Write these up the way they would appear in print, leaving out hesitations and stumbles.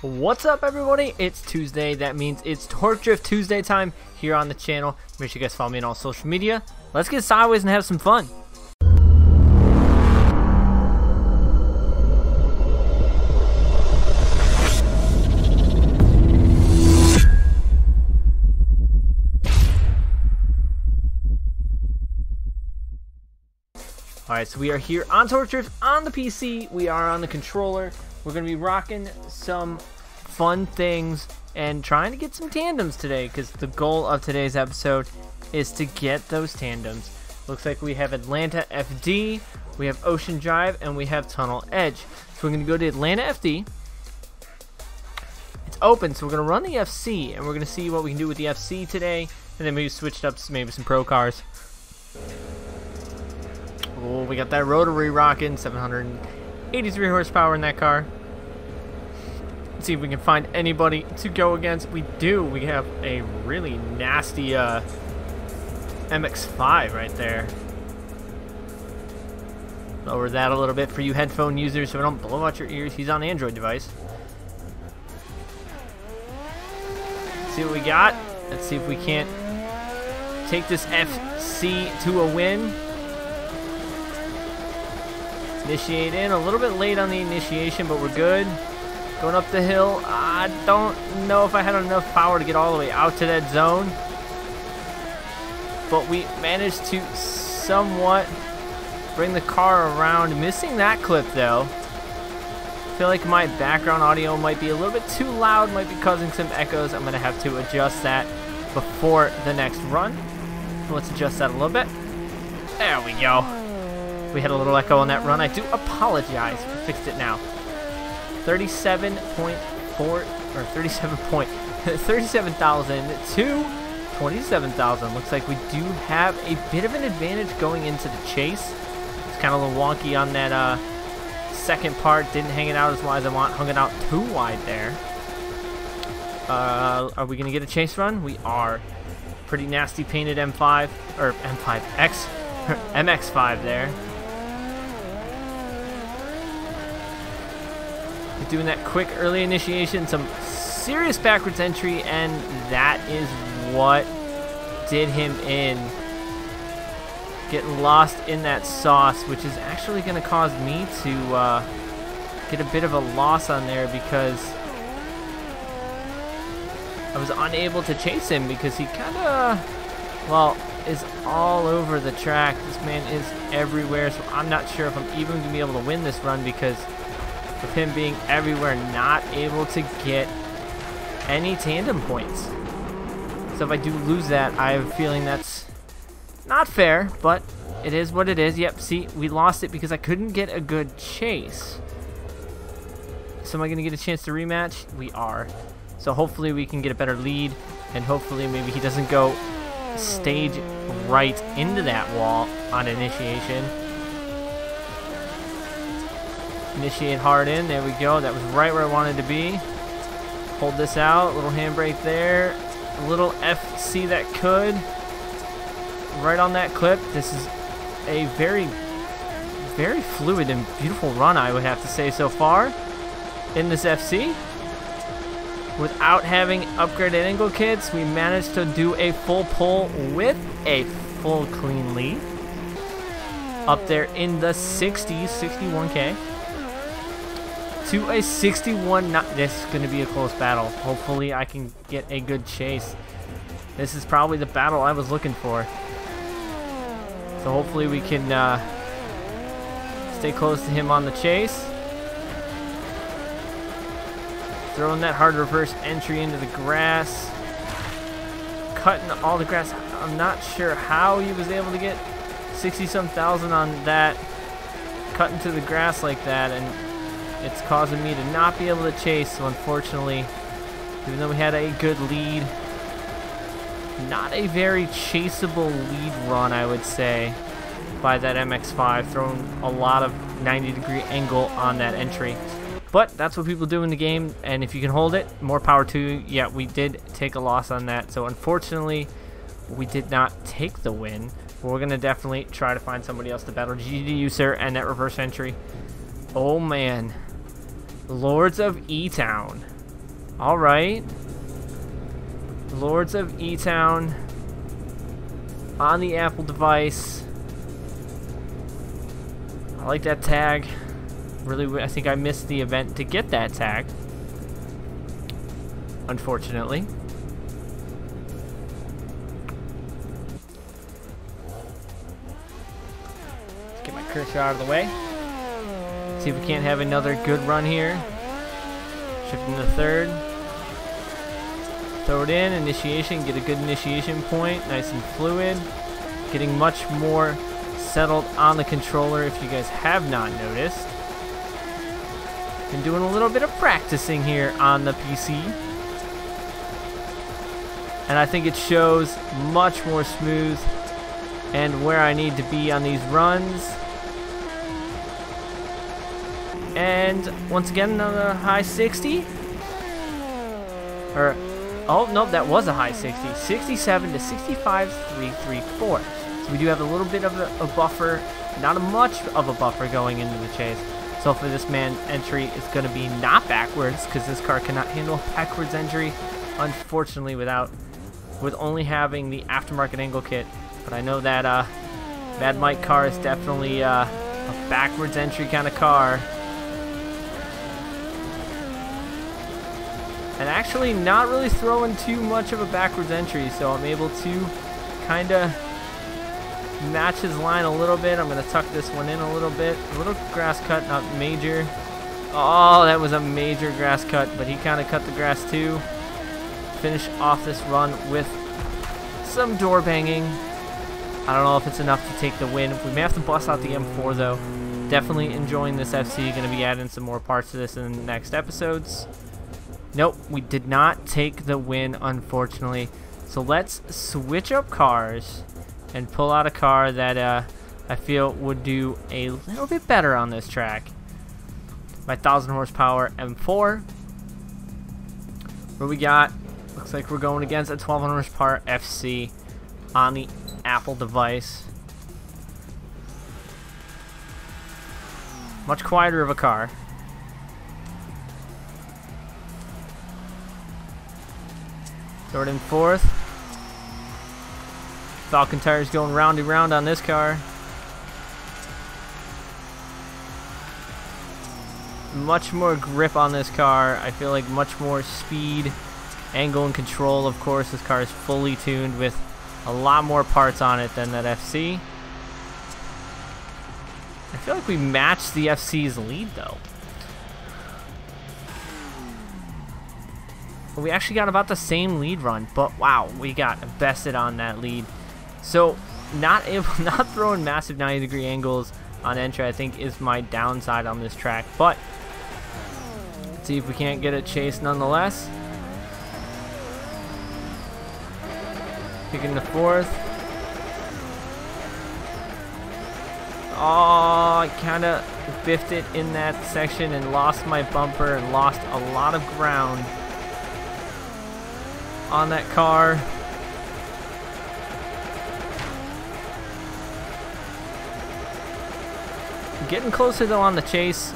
What's up, everybody? It's Tuesday. That means it's Torque Drift Tuesday time here on the channel. Make sure you guys follow me on all social media. Let's get sideways and have some fun. Alright, so we are here on Torque Drift on the PC. We are on the controller. We're going to be rocking some fun things and trying to get some tandems today, because the goal of today's episode is to get those tandems. Looks like we have Atlanta FD, we have Ocean Drive, and we have Tunnel Edge. So we're going to go to Atlanta FD. It's open, so we're going to run the FC, and we're going to see what we can do with the FC today, and then maybe switch it up to maybe some pro cars. Oh, we got that rotary rocking, 783 horsepower in that car. Let's see if we can find anybody to go against. We do. We have a really nasty MX-5 right there. Lower that a little bit for you headphone users so we don't blow out your ears. He's on an Android device. Let's see what we got. Let's see if we can't take this FC to a win. Initiate in, a little bit late on the initiation, but we're good. Going up the hill. I don't know if I had enough power to get all the way out to that zone, but we managed to somewhat bring the car around. Missing that clip though. I feel like my background audio might be a little bit too loud, might be causing some echoes. I'm gonna have to adjust that before the next run. Let's adjust that a little bit. There we go. We had a little echo on that run. I do apologize. We fixed it now. 37,000 to 27,000. Looks like we do have a bit of an advantage going into the chase. It's kind of a little wonky on that second part. Didn't hang it out as wide as I want. Hung it out too wide there. Are we gonna get a chase run? We are. Pretty nasty painted M5 or M5X. MX-5 there. Doing that quick early initiation, some serious backwards entry, and that is what did him in. Getting lost in that sauce, which is actually going to cause me to get a bit of a loss on there, because I was unable to chase him because he kind of, well, is all over the track. This man is everywhere, so I'm not sure if I'm even going to be able to win this run, because with him being everywhere, not able to get any tandem points. So if I do lose that, I have a feeling that's not fair, but it is what it is. Yep, see, we lost it because I couldn't get a good chase. So am I going to get a chance to rematch? We are. So hopefully we can get a better lead, and hopefully maybe he doesn't go stage right into that wall on initiation. Initiate hard in. There we go. That was right where I wanted to be. Hold this out. Little handbrake there. A little FC that could. Right on that clip. This is a very, very fluid and beautiful run, I would have to say, so far in this FC. Without having upgraded angle kits, we managed to do a full pull with a full clean lead. Up there in the 60s, 61K. To a 61, not this is going to be a close battle. Hopefully I can get a good chase. This is probably the battle I was looking for. So hopefully we can stay close to him on the chase. Throwing that hard reverse entry into the grass. Cutting all the grass. I'm not sure how he was able to get 60-some thousand on that. Cutting to the grass like that, and it's causing me to not be able to chase. So unfortunately, even though we had a good lead, not a very chaseable lead run, I would say, by that MX-5, throwing a lot of 90-degree angle on that entry. But that's what people do in the game, and if you can hold it, more power to you. Yeah, we did take a loss on that, so unfortunately, we did not take the win. But we're going to definitely try to find somebody else to battle. GDU, sir, and that reverse entry. Oh, man. Lords of E-Town. Alright. Lords of E-Town on the Apple device. I like that tag. Really, I think I missed the event to get that tag, unfortunately. Let's get my cursor out of the way. See if we can't have another good run here. Shifting to third. Throw it in, initiation, get a good initiation point, nice and fluid. Getting much more settled on the controller if you guys have not noticed. Been doing a little bit of practicing here on the PC. And I think it shows much more smooth and where I need to be on these runs. And once again, another high 60. Or, oh, no, that was a high 60. 67 to 65, 334. So we do have a little bit of a buffer, not a much of a buffer going into the chase. So for this man's entry, it's going to be not backwards, because this car cannot handle backwards entry, unfortunately, with only having the aftermarket angle kit. But I know that Mad Mike car is definitely a backwards entry kind of car. And actually not really throwing too much of a backwards entry, so I'm able to kind of match his line a little bit. I'm going to tuck this one in a little bit. A little grass cut, not major. Oh, that was a major grass cut, but he kind of cut the grass too. Finish off this run with some door banging. I don't know if it's enough to take the win. We may have to bust out the M4 though. Definitely enjoying this FC. Going to be adding some more parts to this in the next episodes. Nope, we did not take the win, unfortunately. So let's switch up cars and pull out a car that I feel would do a little bit better on this track. My 1,000 horsepower M4. What we got? Looks like we're going against a 1,200 horsepower FC on the Apple device. Much quieter of a car. Throw it in fourth. Falcon tires going roundy round on this car. Much more grip on this car. I feel like much more speed, angle, and control. Of course, this car is fully tuned with a lot more parts on it than that FC. I feel like we matched the FC's lead though. We actually got about the same lead run, but wow, we got bested on that lead. So not throwing massive 90-degree angles on entry, I think, is my downside on this track. But let's see if we can't get a chase nonetheless. Kicking the fourth. Oh, I kind of biffed it in that section and lost my bumper and lost a lot of ground on that car. Getting closer though on the chase.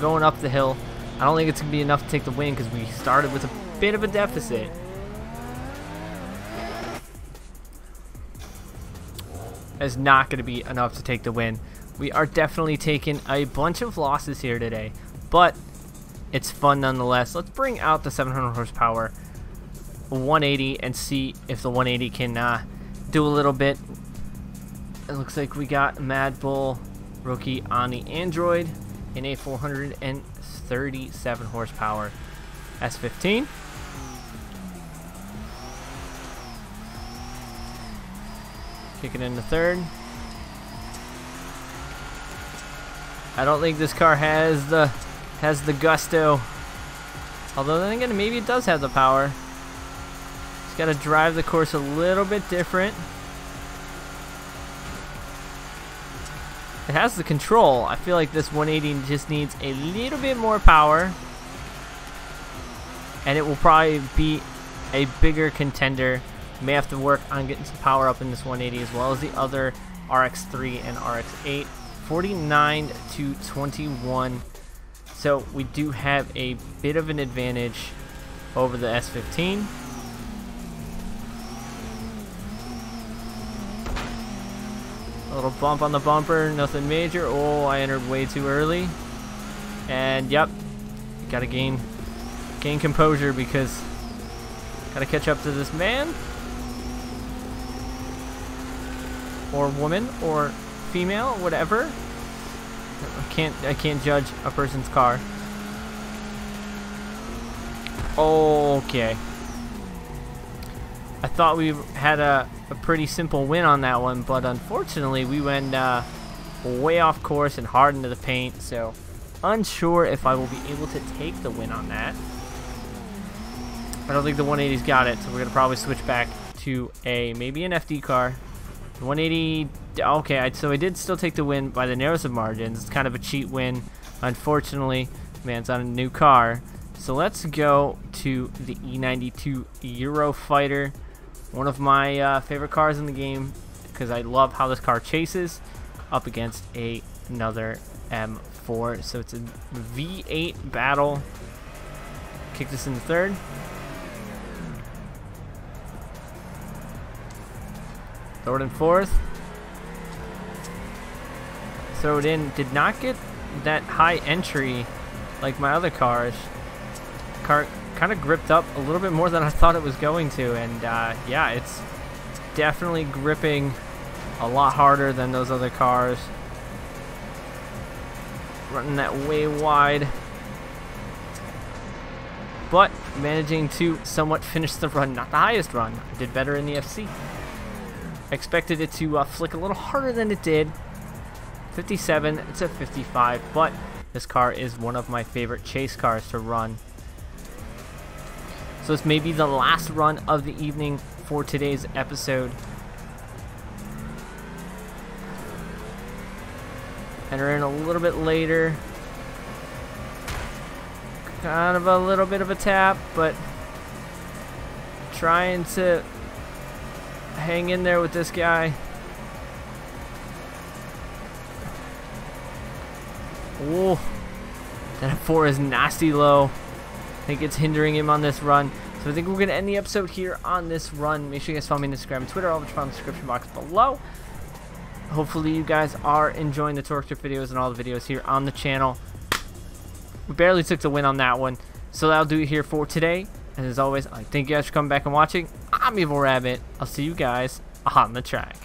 Going up the hill. I don't think it's going to be enough to take the win because we started with a bit of a deficit. It's not going to be enough to take the win. We are definitely taking a bunch of losses here today, but it's fun nonetheless. Let's bring out the 700 horsepower 180 and see if the 180 can do a little bit. It looks like we got Mad Bull rookie on the Android in a 437 horsepower S15. Kick it in the third. I don't think this car has the gusto, although then again maybe it does have the power. Got to drive the course a little bit different. It has the control. I feel like this 180 just needs a little bit more power, and it will probably be a bigger contender. May have to work on getting some power up in this 180 as well as the other RX3 and RX8. 49 to 21. So we do have a bit of an advantage over the S15. A little bump on the bumper, nothing major. Oh, I entered way too early. And yep, gotta gain composure because gotta catch up to this man. Or woman, or female, whatever. I can't judge a person's car. Okay. I thought we had a pretty simple win on that one, but unfortunately we went way off course and hard into the paint, so unsure if I will be able to take the win on that. I don't think the 180's got it, so we're going to probably switch back to maybe an FD car. 180, okay, so I did still take the win by the narrowest of margins. It's kind of a cheat win, unfortunately. Man, it's on a new car. So let's go to the E92 Eurofighter, one of my favorite cars in the game because I love how this car chases up against another M4. So it's a V8 battle. Kick this in the third. Throw it in fourth. Throw it in. Did not get that high entry like my other cars. Car kind of gripped up a little bit more than I thought it was going to, and yeah, it's definitely gripping a lot harder than those other cars. Running that way wide, but managing to somewhat finish the run. Not the highest run. I did better in the FC. Expected it to flick a little harder than it did. 57, it's a 55, but this car is one of my favorite chase cars to run. So this may be the last run of the evening for today's episode. Enter in a little bit later. Kind of a little bit of a tap, but trying to hang in there with this guy. Oh, that M4 is nasty low. I think it's hindering him on this run. So I think we're going to end the episode here on this run. Make sure you guys follow me on Instagram and Twitter, all which are in the description box below. Hopefully you guys are enjoying the Torque Drift videos and all the videos here on the channel. We barely took the win on that one. So that'll do it here for today. And as always, I thank you guys for coming back and watching. I'm EvlRabbit. I'll see you guys on the track.